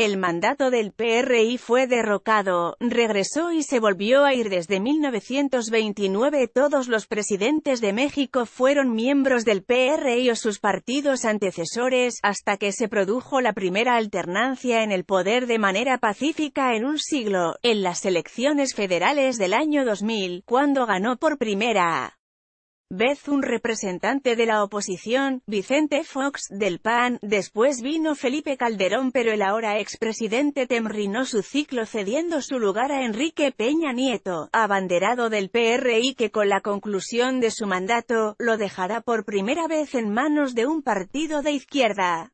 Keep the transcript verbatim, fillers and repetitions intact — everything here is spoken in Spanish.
El mandato del P R I fue derrocado, regresó y se volvió a ir. Desde mil novecientos veintinueve todos los presidentes de México fueron miembros del P R I o sus partidos antecesores, hasta que se produjo la primera alternancia en el poder de manera pacífica en un siglo, en las elecciones federales del año dos mil, cuando ganó por primera vez un representante de la oposición, Vicente Fox, del P A N. Después vino Felipe Calderón, pero el ahora expresidente terminó su ciclo cediendo su lugar a Enrique Peña Nieto, abanderado del P R I, que con la conclusión de su mandato, lo dejará por primera vez en manos de un partido de izquierda.